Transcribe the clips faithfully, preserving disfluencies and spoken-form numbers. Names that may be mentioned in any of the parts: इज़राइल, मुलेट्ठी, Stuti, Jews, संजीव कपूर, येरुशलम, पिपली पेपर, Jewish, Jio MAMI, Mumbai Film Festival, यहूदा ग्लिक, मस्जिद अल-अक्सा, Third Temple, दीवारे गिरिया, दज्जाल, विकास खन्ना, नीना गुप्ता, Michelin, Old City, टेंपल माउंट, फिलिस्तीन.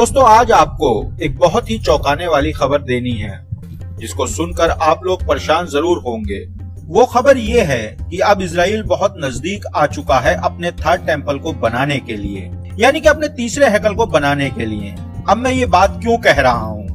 दोस्तों, आज आपको एक बहुत ही चौंकाने वाली खबर देनी है जिसको सुनकर आप लोग परेशान जरूर होंगे। वो खबर ये है कि अब इज़राइल बहुत नजदीक आ चुका है अपने थर्ड टेंपल को बनाने के लिए, यानी कि अपने तीसरे हैकल को बनाने के लिए। अब मैं ये बात क्यों कह रहा हूँ,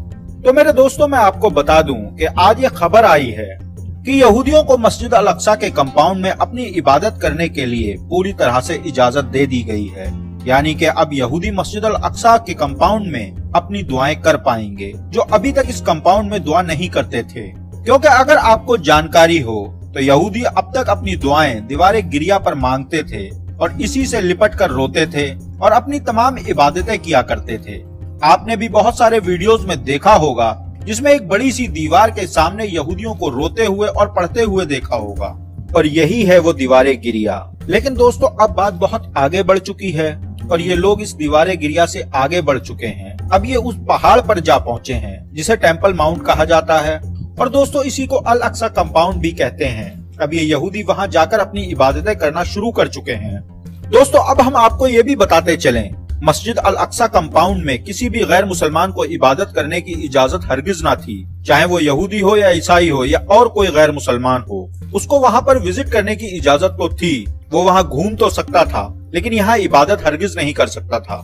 तो मेरे दोस्तों मैं आपको बता दूं कि आज ये खबर आई है कि यहूदियों को मस्जिद अल-अक्सा के कंपाउंड में अपनी इबादत करने के लिए पूरी तरह से इजाजत दे दी गई है, यानी कि अब यहूदी मस्जिद अल-अक्सा के कंपाउंड में अपनी दुआएं कर पाएंगे, जो अभी तक इस कंपाउंड में दुआ नहीं करते थे। क्योंकि अगर आपको जानकारी हो तो यहूदी अब तक अपनी दुआएं दीवारे गिरिया पर मांगते थे और इसी से लिपट कर रोते थे और अपनी तमाम इबादतें किया करते थे। आपने भी बहुत सारे वीडियोस में देखा होगा जिसमें एक बड़ी सी दीवार के सामने यहूदियों को रोते हुए और पढ़ते हुए देखा होगा, और यही है वो दीवारे गिरिया। लेकिन दोस्तों अब बात बहुत आगे बढ़ चुकी है और ये लोग इस दीवारे गिरिया से आगे बढ़ चुके हैं। अब ये उस पहाड़ पर जा पहुँचे हैं जिसे टेंपल माउंट कहा जाता है, और दोस्तों इसी को अल अक्सा कंपाउंड भी कहते हैं। अब ये यहूदी वहाँ जाकर अपनी इबादतें करना शुरू कर चुके हैं। दोस्तों अब हम आपको ये भी बताते चलें, मस्जिद अल अक्सा कंपाउंड में किसी भी गैर मुसलमान को इबादत करने की इजाजत हरगिज ना थी, चाहे वो यहूदी हो या ईसाई हो या और कोई गैर मुसलमान हो। उसको वहाँ पर विजिट करने की इजाजत तो थी, वो वहाँ घूम तो सकता था, लेकिन यहाँ इबादत हरगिज नहीं कर सकता था।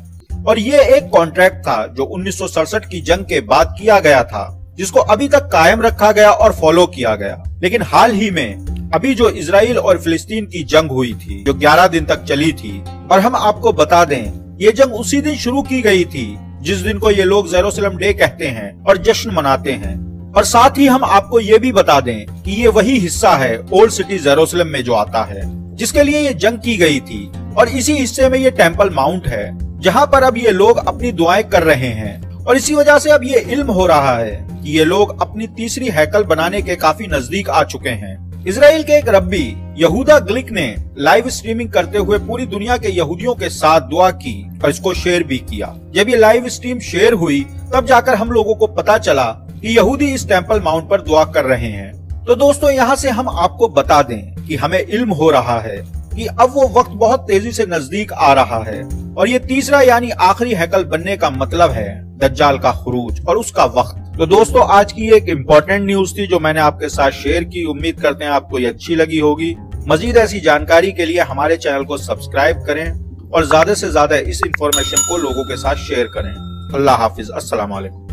और ये एक कॉन्ट्रैक्ट था जो उन्नीस सौ सड़सठ की जंग के बाद किया गया था, जिसको अभी तक कायम रखा गया और फॉलो किया गया। लेकिन हाल ही में अभी जो इज़राइल और फिलिस्तीन की जंग हुई थी, जो ग्यारह दिन तक चली थी, और हम आपको बता दें ये जंग उसी दिन शुरू की गई थी जिस दिन को ये लोग येरुशलम डे कहते हैं और जश्न मनाते हैं। और साथ ही हम आपको ये भी बता दें कि ये वही हिस्सा है ओल्ड सिटी येरुशलम में जो आता है, जिसके लिए ये जंग की गई थी, और इसी हिस्से में ये टेम्पल माउंट है जहाँ पर अब ये लोग अपनी दुआएं कर रहे हैं। और इसी वजह से अब ये इल्म हो रहा है कि ये लोग अपनी तीसरी हैकल बनाने के काफी नजदीक आ चुके हैं। इज़राइल के एक रब्बी यहूदा ग्लिक ने लाइव स्ट्रीमिंग करते हुए पूरी दुनिया के यहूदियों के साथ दुआ की और इसको शेयर भी किया। जब ये लाइव स्ट्रीम शेयर हुई तब जाकर हम लोगों को पता चला कि यहूदी इस टेंपल माउंट पर दुआ कर रहे हैं। तो दोस्तों यहाँ से हम आपको बता दें कि हमें इल्म हो रहा है कि अब वो वक्त बहुत तेजी से नजदीक आ रहा है, और ये तीसरा यानी आखिरी हैकल बनने का मतलब है दज्जाल का खुरूज और उसका वक्त। तो दोस्तों आज की एक इम्पोर्टेंट न्यूज थी जो मैंने आपके साथ शेयर की। उम्मीद करते हैं आपको ये अच्छी लगी होगी। मजीद ऐसी जानकारी के लिए हमारे चैनल को सब्सक्राइब करें और ज्यादा से ज्यादा इस इंफॉर्मेशन को लोगों के साथ शेयर करें। अल्लाह हाफिज, अस्सलाम वालेकुम।